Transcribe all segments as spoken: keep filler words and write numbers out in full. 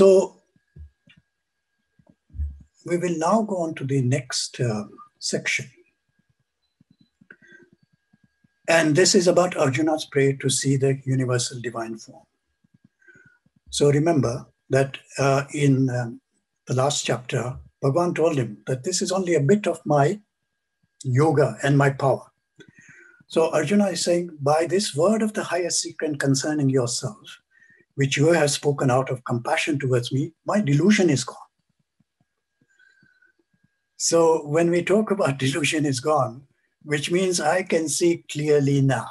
So we will now go on to the next uh, section. And this is about Arjuna's prayer to see the universal divine form. So remember that uh, in um, the last chapter, Bhagavan told him that this is only a bit of my yoga and my power. So Arjuna is saying, by this word of the highest secret concerning yourself, which you have spoken out of compassion towards me, my delusion is gone. So when we talk about delusion is gone, which means I can see clearly now.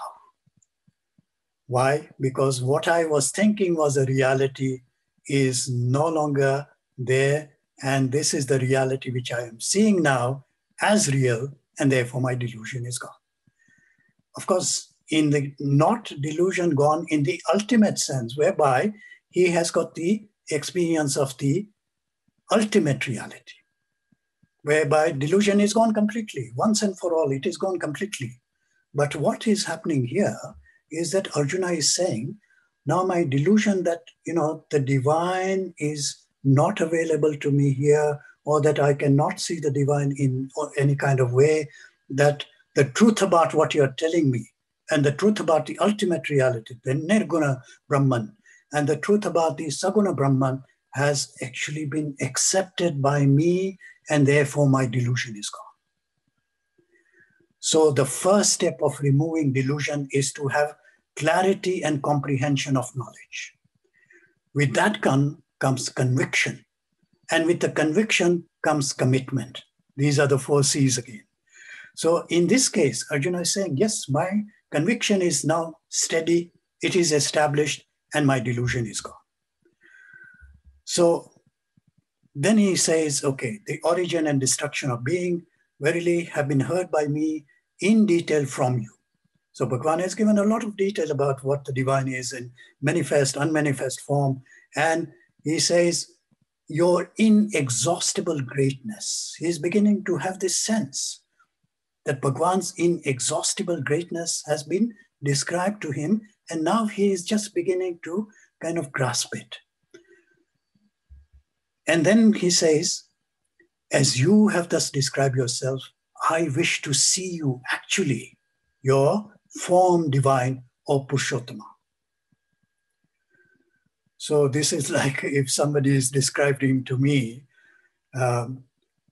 Why? Because what I was thinking was a reality is no longer there. And this is the reality which I am seeing now as real, and therefore my delusion is gone. Of course, in the not delusion gone in the ultimate sense, whereby he has got the experience of the ultimate reality, whereby delusion is gone completely. Once and for all, it is gone completely. But what is happening here is that Arjuna is saying, now my delusion that, you know, the divine is not available to me here, or that I cannot see the divine in any kind of way, that the truth about what you're telling me, and the truth about the ultimate reality, the Nirguna Brahman, and the truth about the Saguna Brahman has actually been accepted by me, and therefore my delusion is gone. So the first step of removing delusion is to have clarity and comprehension of knowledge. With that come comes conviction. And with the conviction comes commitment. These are the four C's again. So in this case, Arjuna is saying, yes, my conviction is now steady, it is established, and my delusion is gone. So then he says, okay, the origin and destruction of being verily have been heard by me in detail from you. So Bhagavan has given a lot of detail about what the divine is in manifest, unmanifest form, and he says, your inexhaustible greatness. He's beginning to have this sense that Bhagavan's inexhaustible greatness has been described to him, and now he is just beginning to kind of grasp it. And then he says, as you have thus described yourself, I wish to see you actually, your form divine or Purushottama. So this is like if somebody is describing to me, um,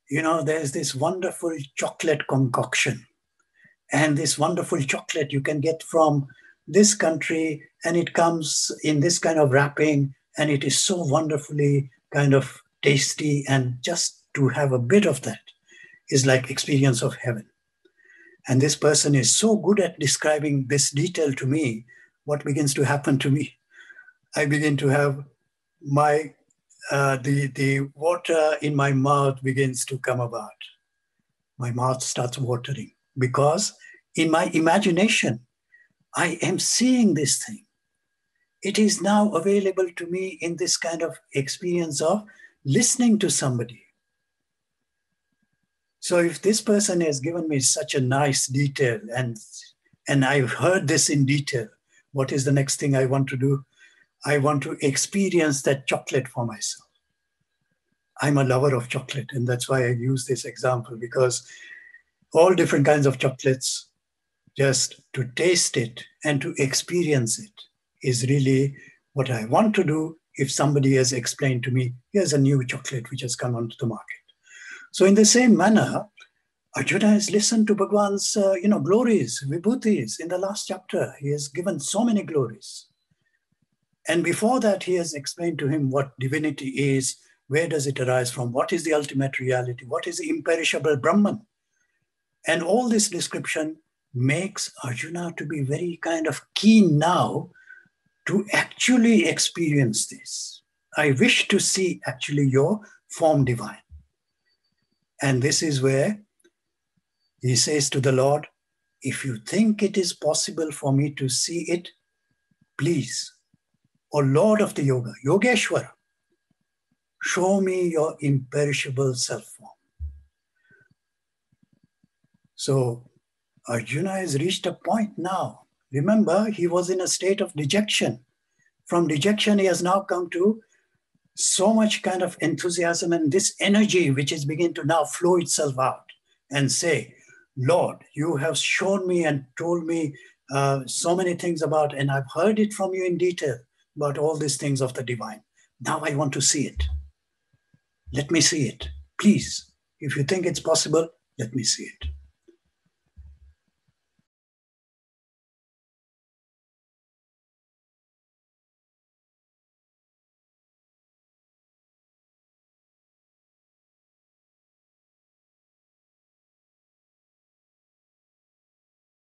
you know, there's this wonderful chocolate concoction. And this wonderful chocolate you can get from this country, and it comes in this kind of wrapping, and it is so wonderfully kind of tasty, and just to have a bit of that is like experience of heaven. And this person is so good at describing this detail to me, what begins to happen to me? I begin to have my, uh, the, the water in my mouth begins to come about. My mouth starts watering because in my imagination, I am seeing this thing. It is now available to me in this kind of experience of listening to somebody. So if this person has given me such a nice detail and, and I've heard this in detail, what is the next thing I want to do? I want to experience that chocolate for myself. I'm a lover of chocolate, and that's why I use this example, because all different kinds of chocolates, just to taste it and to experience it is really what I want to do if somebody has explained to me, here's a new chocolate which has come onto the market. So in the same manner, Arjuna has listened to Bhagavan's uh, you know, glories, vibhutis. In the last chapter, he has given so many glories. And before that, he has explained to him what divinity is, where does it arise from, what is the ultimate reality, what is the imperishable Brahman. And all this description makes Arjuna to be very kind of keen now to actually experience this. I wish to see actually your form divine. And this is where he says to the Lord, if you think it is possible for me to see it, please, O Lord of the Yoga, Yogeshwara, show me your imperishable self-form. So Arjuna has reached a point now. Remember, he was in a state of dejection. From dejection, he has now come to so much kind of enthusiasm and this energy which is beginning to now flow itself out and say, Lord, you have shown me and told me uh, so many things about, and I've heard it from you in detail about all these things of the divine. Now I want to see it. Let me see it, please. If you think it's possible, let me see it.